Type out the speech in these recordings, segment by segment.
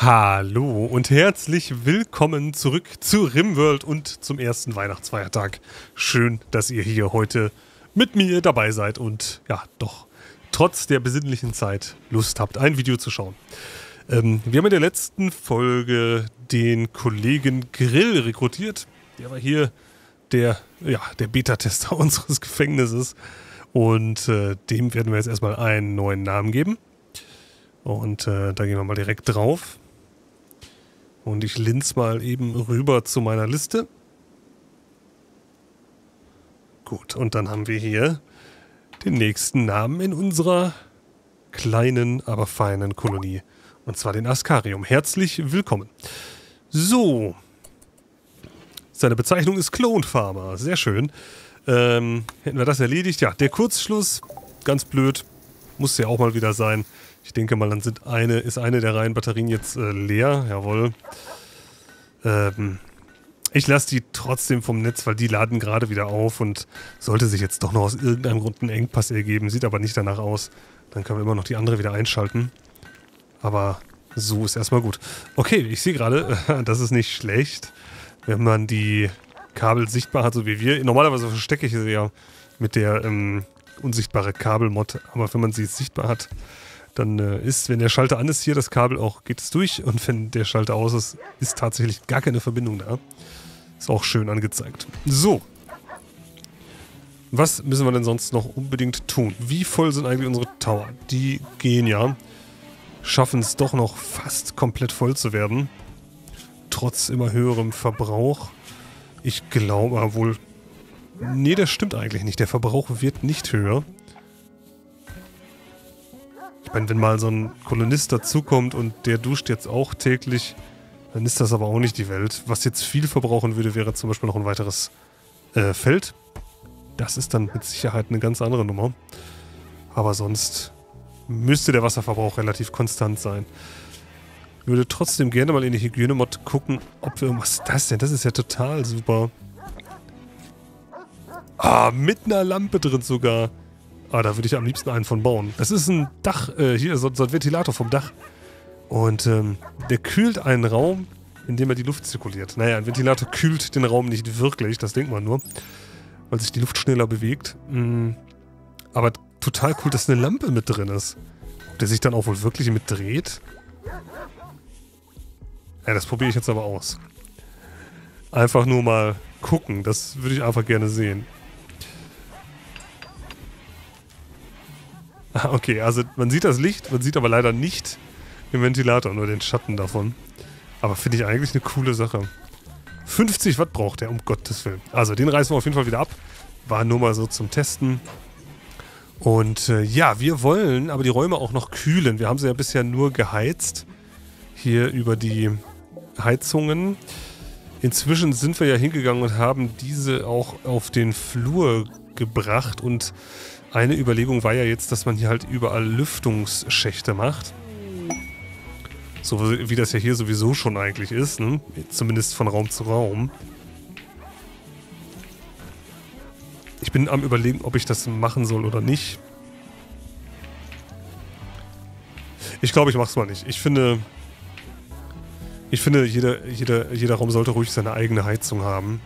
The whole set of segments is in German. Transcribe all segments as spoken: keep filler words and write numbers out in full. Hallo und herzlich willkommen zurück zu RimWorld und zum ersten Weihnachtsfeiertag. Schön, dass ihr hier heute mit mir dabei seid und ja, doch trotz der besinnlichen Zeit Lust habt, ein Video zu schauen. Ähm, wir haben in der letzten Folge den Kollegen Grill rekrutiert. Der war hier der, ja, der Beta-Tester unseres Gefängnisses und äh, dem werden wir jetzt erstmal einen neuen Namen geben. Und äh, da gehen wir mal direkt drauf. Und ich linz mal eben rüber zu meiner Liste. Gut, und dann haben wir hier den nächsten Namen in unserer kleinen, aber feinen Kolonie. Und zwar den Askarium. Herzlich willkommen. So. Seine Bezeichnung ist Clone Farmer. Sehr schön. Ähm, hätten wir das erledigt? Ja, der Kurzschluss. Ganz blöd. Muss ja auch mal wieder sein. Ich denke mal, dann sind eine, ist eine der Reihen Batterien jetzt äh, leer. Jawohl. Ähm... Ich lasse die trotzdem vom Netz, weil die laden gerade wieder auf und sollte sich jetzt doch noch aus irgendeinem Grund ein Engpass ergeben. Sieht aber nicht danach aus. Dann können wir immer noch die andere wieder einschalten. Aber so ist erstmal gut. Okay, ich sehe gerade, das ist nicht schlecht, wenn man die Kabel sichtbar hat, so wie wir. Normalerweise verstecke ich sie ja mit der ähm, unsichtbare Kabelmod. Aber wenn man sie jetzt sichtbar hat, dann äh, ist, wenn der Schalter an ist, hier das Kabel auch, geht es durch. Und wenn der Schalter aus ist, ist tatsächlich gar keine Verbindung da. Ist auch schön angezeigt. So. Was müssen wir denn sonst noch unbedingt tun? Wie voll sind eigentlich unsere Tower? Die gehen ja. Schaffen es doch noch fast komplett voll zu werden. Trotz immer höherem Verbrauch. Ich glaube aber wohl... Nee, das stimmt eigentlich nicht. Der Verbrauch wird nicht höher. Ich meine, wenn mal so ein Kolonist dazukommt und der duscht jetzt auch täglich... Dann ist das aber auch nicht die Welt. Was jetzt viel verbrauchen würde, wäre zum Beispiel noch ein weiteres äh, Feld. Das ist dann mit Sicherheit eine ganz andere Nummer. Aber sonst müsste der Wasserverbrauch relativ konstant sein. Ich würde trotzdem gerne mal in die Hygiene-Mod gucken, ob wir... Was ist das denn? Das ist ja total super. Ah, mit einer Lampe drin sogar. Ah, da würde ich am liebsten einen von bauen. Das ist ein Dach, äh, hier, so, so ein Ventilator vom Dach. Und ähm, der kühlt einen Raum, in dem er die Luft zirkuliert. Naja, ein Ventilator kühlt den Raum nicht wirklich, das denkt man nur, weil sich die Luft schneller bewegt. Mm, aber total cool, dass eine Lampe mit drin ist. Ob der sich dann auch wohl wirklich mit dreht? Ja, das probiere ich jetzt aber aus. Einfach nur mal gucken, das würde ich einfach gerne sehen. Ah, okay, also man sieht das Licht, man sieht aber leider nicht... Im Ventilator, nur den Schatten davon. Aber finde ich eigentlich eine coole Sache. fünfzig Watt braucht er, um Gottes Willen. Also den reißen wir auf jeden Fall wieder ab. War nur mal so zum Testen. Und äh, ja, wir wollen aber die Räume auch noch kühlen. Wir haben sie ja bisher nur geheizt. Hier über die Heizungen. Inzwischen sind wir ja hingegangen und haben diese auch auf den Flur gebracht. Und eine Überlegung war ja jetzt, dass man hier halt überall Lüftungsschächte macht. So wie das ja hier sowieso schon eigentlich ist, ne? Zumindest von Raum zu Raum. Ich bin am Überlegen, ob ich das machen soll oder nicht. Ich glaube, ich mach's mal nicht. Ich finde, ich finde jeder, jeder, jeder Raum sollte ruhig seine eigene Heizung haben.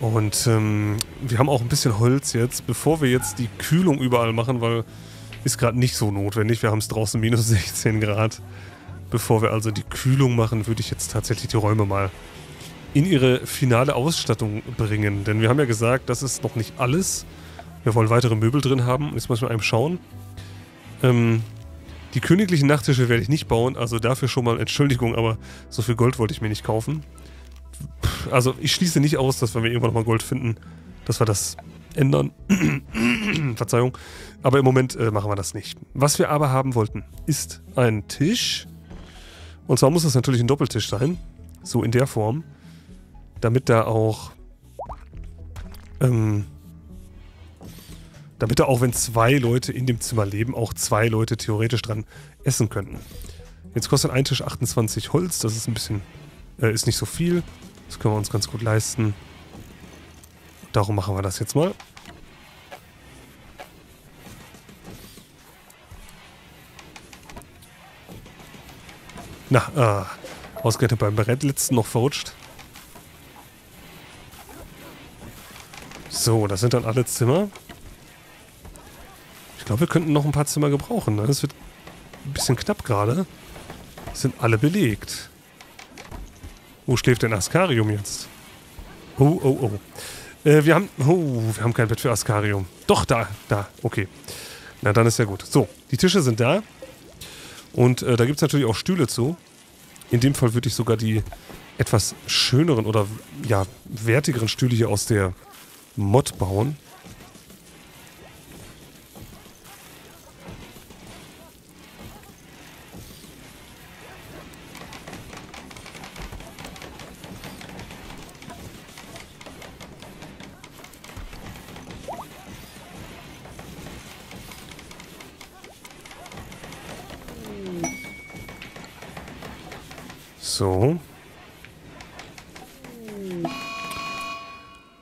Und ähm, wir haben auch ein bisschen Holz jetzt, bevor wir jetzt die Kühlung überall machen, weil ist gerade nicht so notwendig. Wir haben es draußen minus sechzehn Grad. Bevor wir also die Kühlung machen, würde ich jetzt tatsächlich die Räume mal in ihre finale Ausstattung bringen. Denn wir haben ja gesagt, das ist noch nicht alles. Wir wollen weitere Möbel drin haben. Jetzt müssen wir einem schauen. Ähm, die königlichen Nachttische werde ich nicht bauen. Also dafür schon mal Entschuldigung, aber so viel Gold wollte ich mir nicht kaufen. Puh, also ich schließe nicht aus, dass wenn wir irgendwann nochmal Gold finden, dass wir das ändern. Verzeihung. Aber im Moment äh, machen wir das nicht. Was wir aber haben wollten, ist ein Tisch. Und zwar muss das natürlich ein Doppeltisch sein, so in der Form, damit da auch, ähm, damit da auch, wenn zwei Leute in dem Zimmer leben, auch zwei Leute theoretisch dran essen könnten. Jetzt kostet ein Tisch achtundzwanzig Holz, das ist ein bisschen, äh, ist nicht so viel. Das können wir uns ganz gut leisten. Darum machen wir das jetzt mal. Na, ah. Ausgerechnet beim Brett letzten noch verrutscht. So, das sind dann alle Zimmer. Ich glaube, wir könnten noch ein paar Zimmer gebrauchen. Ne? Das wird ein bisschen knapp gerade. Sind alle belegt. Wo schläft denn Askarium jetzt? Oh, oh, oh. Äh, wir haben... Oh, wir haben kein Bett für Askarium. Doch, da, da. Okay. Na, dann ist ja gut. So, die Tische sind da. Und äh, da gibt es natürlich auch Stühle zu. In dem Fall würde ich sogar die etwas schöneren oder, ja, wertigeren Stühle hier aus der Mod bauen. So.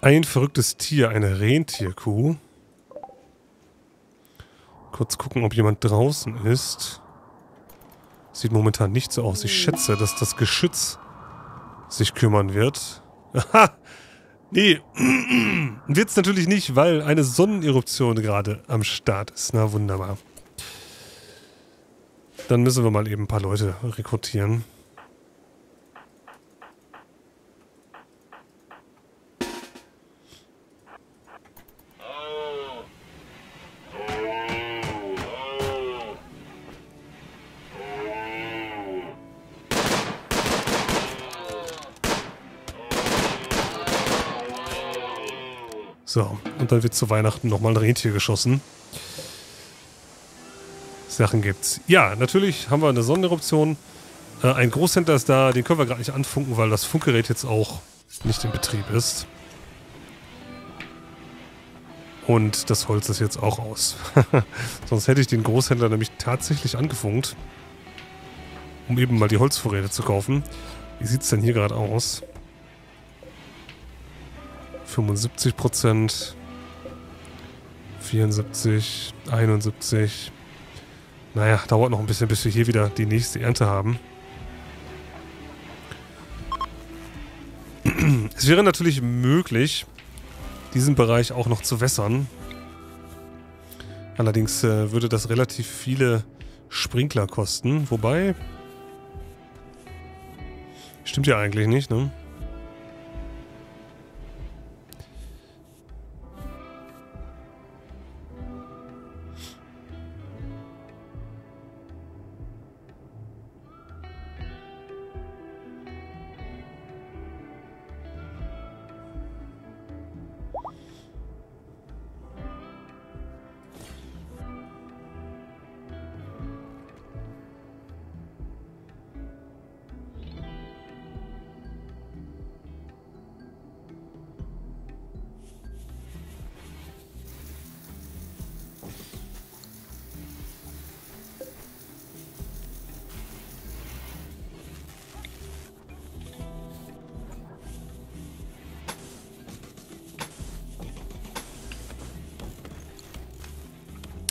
Ein verrücktes Tier, eine Rentierkuh. Kurz gucken, ob jemand draußen ist. Sieht momentan nicht so aus. Ich schätze, dass das Geschütz sich kümmern wird. Aha! Nee, wird's natürlich nicht, weil eine Sonneneruption gerade am Start ist. Na, wunderbar. Dann müssen wir mal eben ein paar Leute rekrutieren. So, und dann wird zu Weihnachten nochmal ein Rentier geschossen. Sachen gibt's. Ja, natürlich haben wir eine Sonneneruption. Äh, ein Großhändler ist da, den können wir gerade nicht anfunken, weil das Funkgerät jetzt auch nicht in Betrieb ist. Und das Holz ist jetzt auch aus. Sonst hätte ich den Großhändler nämlich tatsächlich angefunkt, um eben mal die Holzvorräte zu kaufen. Wie sieht's denn hier gerade aus? fünfundsiebzig Prozent, vierundsiebzig, einundsiebzig. Naja, dauert noch ein bisschen, bis wir hier wieder die nächste Ernte haben. Es wäre natürlich möglich, diesen Bereich auch noch zu wässern. Allerdings äh, würde das relativ viele Sprinkler kosten. Wobei... Stimmt ja eigentlich nicht, ne?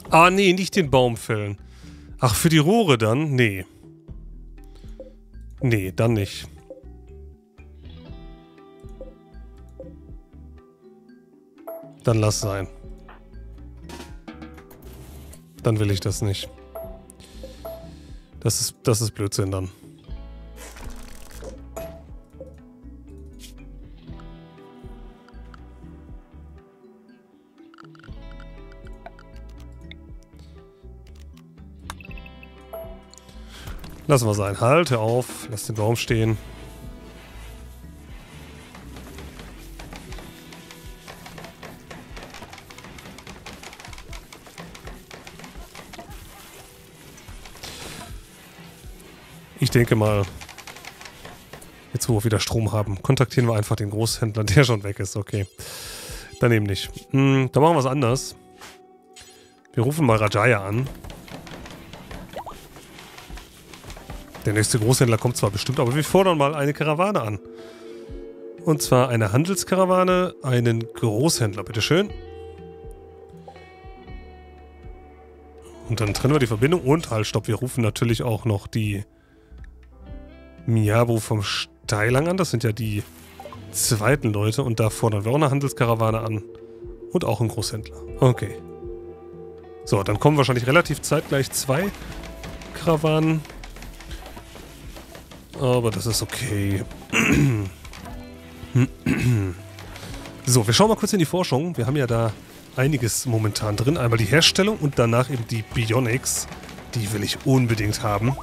Ah, nee, nicht den Baum fällen. Ach, für die Rohre dann? Nee. Nee, dann nicht. Dann lass sein. Dann will ich das nicht. Das ist, das ist Blödsinn dann. Lassen wir sein. Halt, hör auf. Lass den Baum stehen. Ich denke mal, jetzt wo wir wieder Strom haben, kontaktieren wir einfach den Großhändler, der schon weg ist. Okay. Dann eben nicht. Hm, dann machen wir es anders. Wir rufen mal Rajaya an. Der nächste Großhändler kommt zwar bestimmt, aber wir fordern mal eine Karawane an. Und zwar eine Handelskarawane, einen Großhändler, bitteschön. Und dann trennen wir die Verbindung und halt, stopp, wir rufen natürlich auch noch die Miyabu vom Steilang an. Das sind ja die zweiten Leute. Und da fordern wir auch eine Handelskarawane an. Und auch einen Großhändler. Okay. So, dann kommen wahrscheinlich relativ zeitgleich zwei Karawanen. Aber das ist okay. So, wir schauen mal kurz in die Forschung. Wir haben ja da einiges momentan drin. Einmal die Herstellung und danach eben die Bionics. Die will ich unbedingt haben.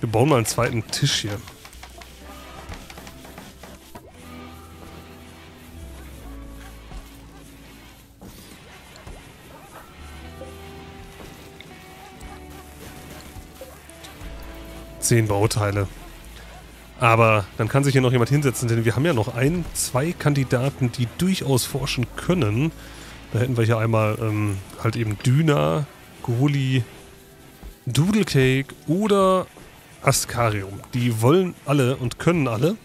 Wir bauen mal einen zweiten Tisch hier. Zehn Bauteile. Aber dann kann sich hier noch jemand hinsetzen, denn wir haben ja noch ein, zwei Kandidaten, die durchaus forschen können. Da hätten wir hier einmal ähm, halt eben Düna, Goli, Doodlecake oder Askarium. Die wollen alle und können alle.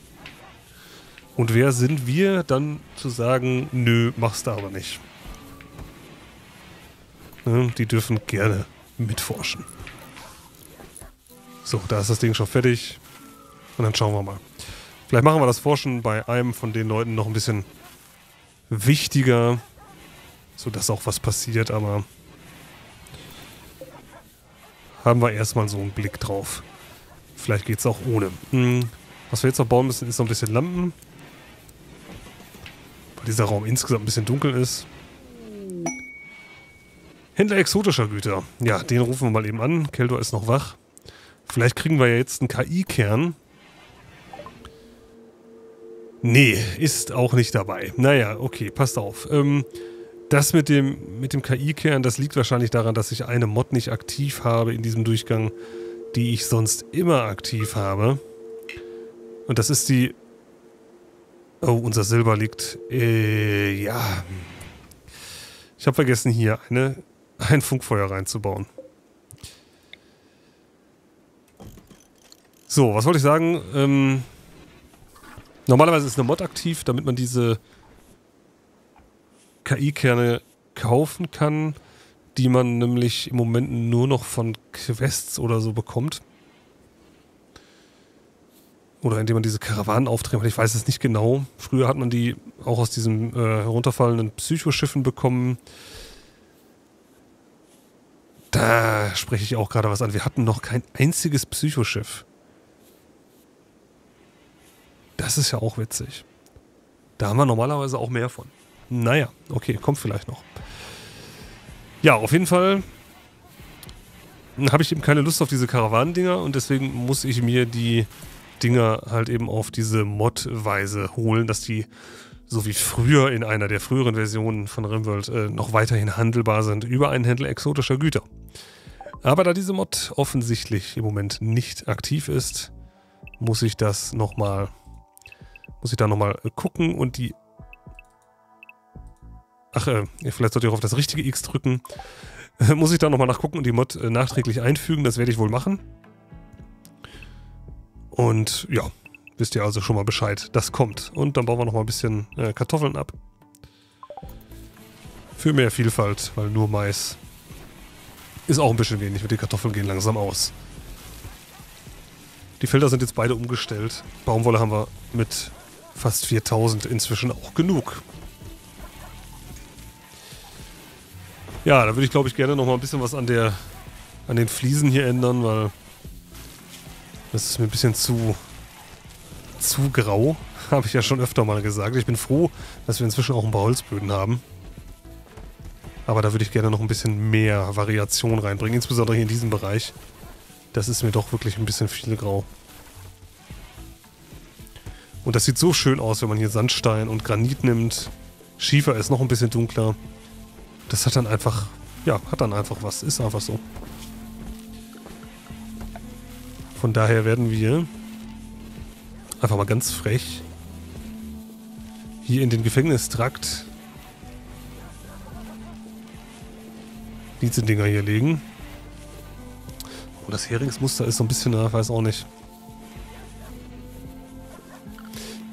Und wer sind wir dann zu sagen, nö, mach's da aber nicht. Ne, die dürfen gerne mitforschen. So, da ist das Ding schon fertig. Und dann schauen wir mal. Vielleicht machen wir das Forschen bei einem von den Leuten noch ein bisschen wichtiger, sodass auch was passiert, aber haben wir erstmal so einen Blick drauf. Vielleicht geht es auch ohne. Hm. Was wir jetzt noch bauen müssen, ist noch ein bisschen Lampen. Weil dieser Raum insgesamt ein bisschen dunkel ist. Händler exotischer Güter. Ja, den rufen wir mal eben an. Keldor ist noch wach. Vielleicht kriegen wir ja jetzt einen K I-Kern. Nee, ist auch nicht dabei. Naja, okay, passt auf. Ähm, das mit dem, mit dem K I-Kern, das liegt wahrscheinlich daran, dass ich eine Mod nicht aktiv habe in diesem Durchgang, die ich sonst immer aktiv habe. Und das ist die... Oh, unser Silber liegt... Äh, ja. Ich habe vergessen, hier eine, ein Funkfeuer reinzubauen. So, was wollte ich sagen? Ähm, normalerweise ist eine Mod aktiv, damit man diese K I-Kerne kaufen kann, die man nämlich im Moment nur noch von Quests oder so bekommt. Oder indem man diese Karawanen auftreibt. Ich weiß es nicht genau. Früher hat man die auch aus diesen äh, herunterfallenden Psychoschiffen bekommen. Da spreche ich auch gerade was an. Wir hatten noch kein einziges Psychoschiff. Das ist ja auch witzig. Da haben wir normalerweise auch mehr von. Naja, okay, kommt vielleicht noch. Ja, auf jeden Fall habe ich eben keine Lust auf diese Karawanendinger und deswegen muss ich mir die Dinger halt eben auf diese Mod-Weise holen, dass die so wie früher in einer der früheren Versionen von RimWorld äh, noch weiterhin handelbar sind über einen Händler exotischer Güter. Aber da diese Mod offensichtlich im Moment nicht aktiv ist, muss ich das nochmal... Muss ich da nochmal gucken und die... Ach, äh, vielleicht sollte ich auch auf das richtige X drücken. Muss ich da nochmal nachgucken und die Mod äh, nachträglich einfügen. Das werde ich wohl machen. Und ja, wisst ihr also schon mal Bescheid. Das kommt. Und dann bauen wir nochmal ein bisschen äh, Kartoffeln ab. Für mehr Vielfalt, weil nur Mais ist auch ein bisschen wenig. Und die Kartoffeln gehen langsam aus. Die Felder sind jetzt beide umgestellt. Baumwolle haben wir mit fast viertausend inzwischen auch genug. Ja, da würde ich glaube ich gerne noch mal ein bisschen was an der, an den Fliesen hier ändern, weil das ist mir ein bisschen zu, zu grau. Habe ich ja schon öfter mal gesagt. Ich bin froh, dass wir inzwischen auch ein paar Holzböden haben. Aber da würde ich gerne noch ein bisschen mehr Variation reinbringen, insbesondere hier in diesem Bereich. Das ist mir doch wirklich ein bisschen viel grau. Und das sieht so schön aus, wenn man hier Sandstein und Granit nimmt. Schiefer ist noch ein bisschen dunkler. Das hat dann einfach, ja, hat dann einfach was. Ist einfach so. Von daher werden wir einfach mal ganz frech hier in den Gefängnistrakt diese Dinger hier legen. Und das Heringsmuster ist so ein bisschen, na, weiß auch nicht.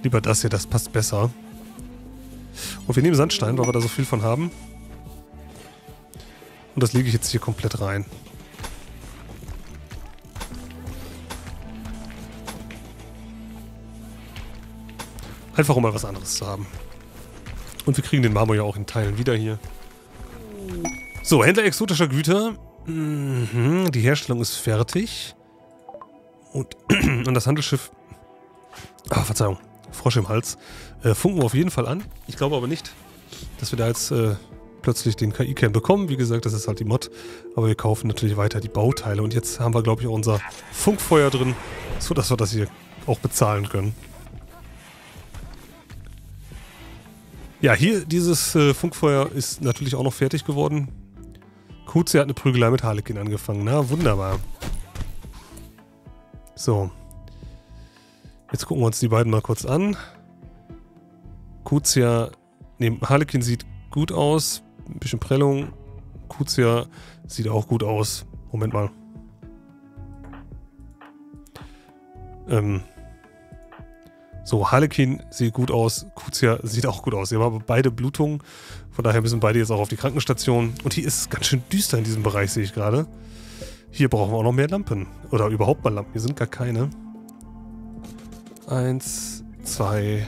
Lieber das hier, das passt besser. Und wir nehmen Sandstein, weil wir da so viel von haben. Und das lege ich jetzt hier komplett rein. Einfach um mal was anderes zu haben. Und wir kriegen den Marmor ja auch in Teilen wieder hier. So, Händler exotischer Güter. Mhm, die Herstellung ist fertig. Und, und das Handelsschiff... Ah, Verzeihung. Frosch im Hals. Äh, funken wir auf jeden Fall an. Ich glaube aber nicht, dass wir da jetzt äh, plötzlich den K I-Cam bekommen. Wie gesagt, das ist halt die Mod. Aber wir kaufen natürlich weiter die Bauteile. Und jetzt haben wir, glaube ich, auch unser Funkfeuer drin, sodass wir das hier auch bezahlen können. Ja, hier dieses äh, Funkfeuer ist natürlich auch noch fertig geworden. Kuzi hat eine Prügelei mit Harlequin angefangen. Na, wunderbar. So. Jetzt gucken wir uns die beiden mal kurz an. Kutia, ne, Harlequin sieht gut aus. Ein bisschen Prellung. Kutia sieht auch gut aus. Moment mal. Ähm. So, Harlequin sieht gut aus. Kutia sieht auch gut aus. Wir haben aber beide Blutungen. Von daher müssen beide jetzt auch auf die Krankenstation. Und hier ist es ganz schön düster in diesem Bereich, sehe ich gerade. Hier brauchen wir auch noch mehr Lampen. Oder überhaupt mal Lampen. Hier sind gar keine. Eins, zwei,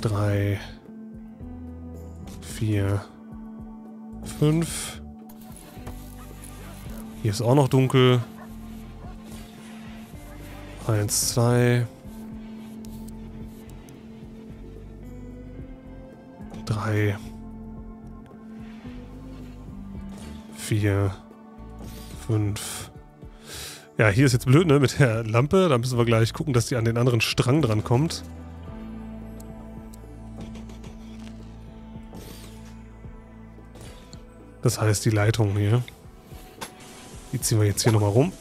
drei, vier, fünf. Hier ist auch noch dunkel. Eins, zwei, drei, vier, fünf. Ja, hier ist jetzt blöd, ne, mit der Lampe. Da müssen wir gleich gucken, dass die an den anderen Strang dran kommt. Das heißt, die Leitung hier. Die ziehen wir jetzt hier nochmal rum.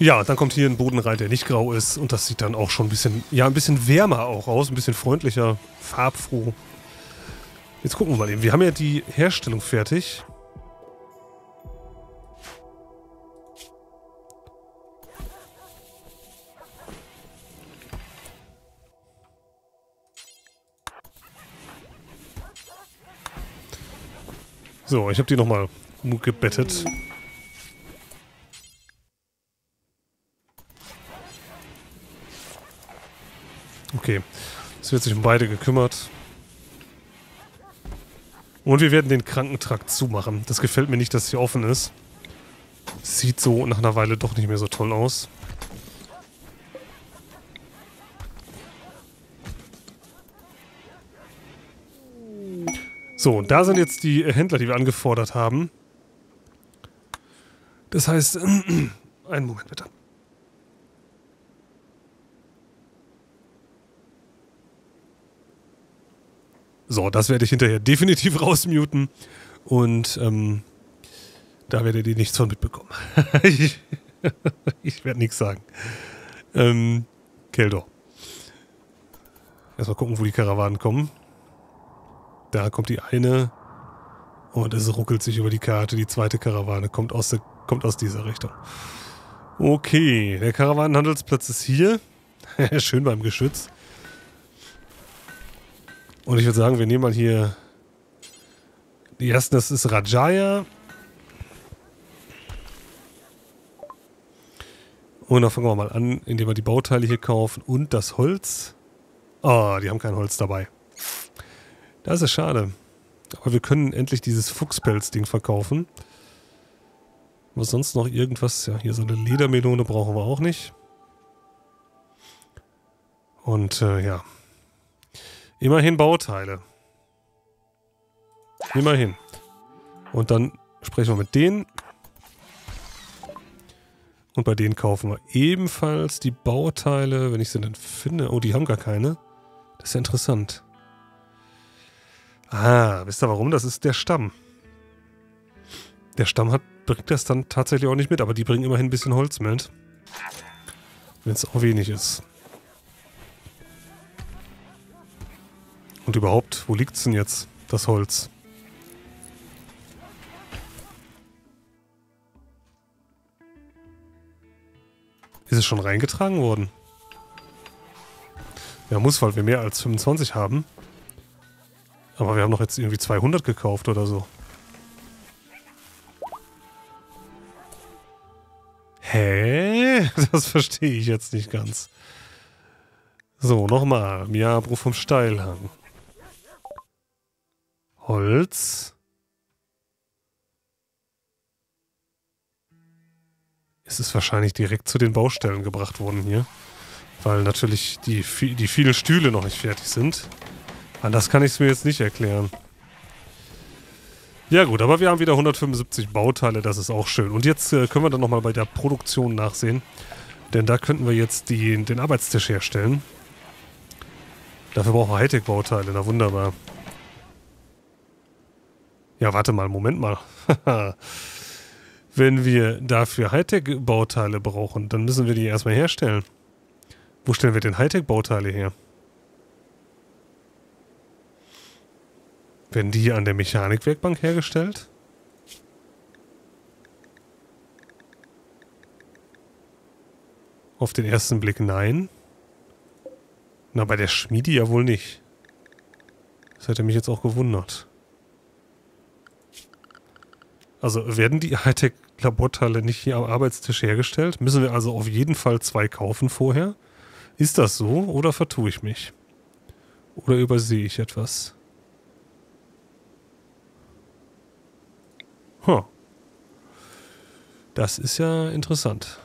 Ja, dann kommt hier ein Boden rein, der nicht grau ist. Und das sieht dann auch schon ein bisschen, ja, ein bisschen wärmer auch aus. Ein bisschen freundlicher, farbfroh. Jetzt gucken wir mal eben. Wir haben ja die Herstellung fertig. So, ich habe die nochmal umgebettet. Okay, es wird sich um beide gekümmert. Und wir werden den Krankentrakt zumachen. Das gefällt mir nicht, dass hier offen ist. Sieht so nach einer Weile doch nicht mehr so toll aus. So, und da sind jetzt die Händler, die wir angefordert haben. Das heißt... Einen Moment bitte. So, das werde ich hinterher definitiv rausmuten. Und ähm, da werdet ihr nichts von mitbekommen. ich ich werde nichts sagen. Ähm, Keldor. Erstmal gucken, wo die Karawanen kommen. Da kommt die eine. Und es ruckelt sich über die Karte. Die zweite Karawane kommt aus, der, kommt aus dieser Richtung. Okay, der Karawanenhandelsplatz ist hier. Schön beim Geschütz. Und ich würde sagen, wir nehmen mal hier die ersten, das ist Rajaya. Und dann fangen wir mal an, indem wir die Bauteile hier kaufen und das Holz. Ah, die haben kein Holz dabei. Das ist schade. Aber wir können endlich dieses Fuchspelz-Ding verkaufen. Was sonst noch irgendwas? Ja, hier so eine Ledermelone brauchen wir auch nicht. Und äh, ja. Immerhin Bauteile. Immerhin. Und dann sprechen wir mit denen. Und bei denen kaufen wir ebenfalls die Bauteile, wenn ich sie dann finde. Oh, die haben gar keine. Das ist ja interessant. Ah, wisst ihr warum? Das ist der Stamm. Der Stamm hat, bringt das dann tatsächlich auch nicht mit, aber die bringen immerhin ein bisschen Holz mit. Wenn es auch wenig ist. Und überhaupt, wo liegt's denn jetzt, das Holz? Ist es schon reingetragen worden? Ja, muss, weil wir mehr als fünfundzwanzig haben. Aber wir haben doch jetzt irgendwie zweihundert gekauft oder so. Hä? Das verstehe ich jetzt nicht ganz. So, nochmal. Miyabu vom Steilhang. Holz. Es ist wahrscheinlich direkt zu den Baustellen gebracht worden hier. Weil natürlich die, die vielen Stühle noch nicht fertig sind. Anders kann ich es mir jetzt nicht erklären. Ja gut, aber wir haben wieder hundertfünfundsiebzig Bauteile, das ist auch schön. Und jetzt äh, können wir dann nochmal bei der Produktion nachsehen. Denn da könnten wir jetzt die, den Arbeitstisch herstellen. Dafür brauchen wir Hightech-Bauteile, na wunderbar. Ja, warte mal, Moment mal. Wenn wir dafür Hightech-Bauteile brauchen, dann müssen wir die erstmal herstellen. Wo stellen wir denn Hightech-Bauteile her? Werden die hier an der Mechanikwerkbank hergestellt? Auf den ersten Blick nein. Na, bei der Schmiede ja wohl nicht. Das hätte mich jetzt auch gewundert. Also werden die Hightech-Laborteile nicht hier am Arbeitstisch hergestellt? Müssen wir also auf jeden Fall zwei kaufen vorher? Ist das so oder vertue ich mich? Oder übersehe ich etwas? Huh. Das ist ja interessant.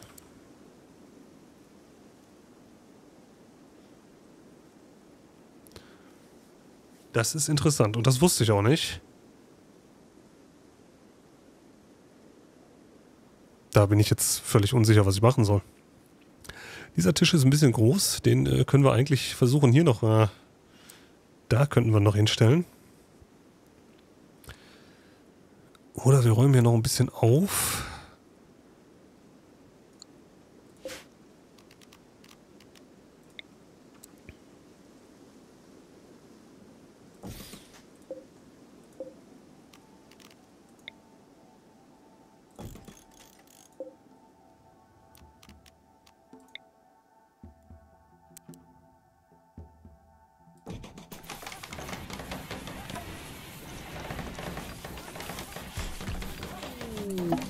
Das ist interessant und das wusste ich auch nicht. Da bin ich jetzt völlig unsicher, was ich machen soll. Dieser Tisch ist ein bisschen groß, den äh, können wir eigentlich versuchen hier noch... Äh, da könnten wir noch hinstellen. Oder wir räumen hier noch ein bisschen auf.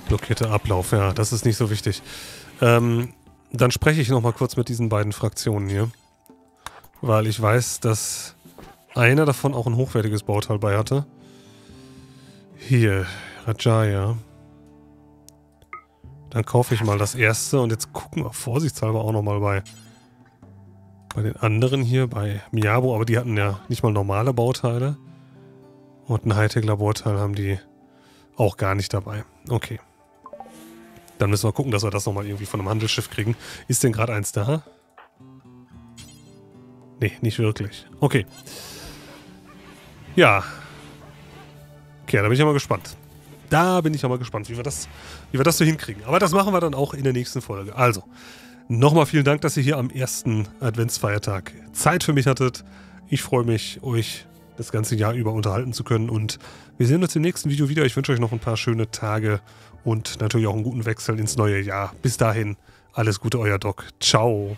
Blockierte Ablauf, ja, das ist nicht so wichtig. Ähm, dann spreche ich nochmal kurz mit diesen beiden Fraktionen hier. Weil ich weiß, dass einer davon auch ein hochwertiges Bauteil bei hatte. Hier, Rajaya. Dann kaufe ich mal das erste und jetzt gucken wir vorsichtshalber auch nochmal bei, bei den anderen hier, bei Miyabu. Aber die hatten ja nicht mal normale Bauteile. Und ein Hightech-Laborteil haben die auch gar nicht dabei. Okay. Dann müssen wir gucken, dass wir das nochmal irgendwie von einem Handelsschiff kriegen. Ist denn gerade eins da? Nee, nicht wirklich. Okay. Ja. Okay, da bin ich ja mal gespannt. Da bin ich ja mal gespannt, wie wir das, wie wir das so hinkriegen. Aber das machen wir dann auch in der nächsten Folge. Also, nochmal vielen Dank, dass ihr hier am ersten Adventsfeiertag Zeit für mich hattet. Ich freue mich, euch das ganze Jahr über unterhalten zu können. Und wir sehen uns im nächsten Video wieder. Ich wünsche euch noch ein paar schöne Tage und natürlich auch einen guten Wechsel ins neue Jahr. Bis dahin, alles Gute, euer Doc. Ciao.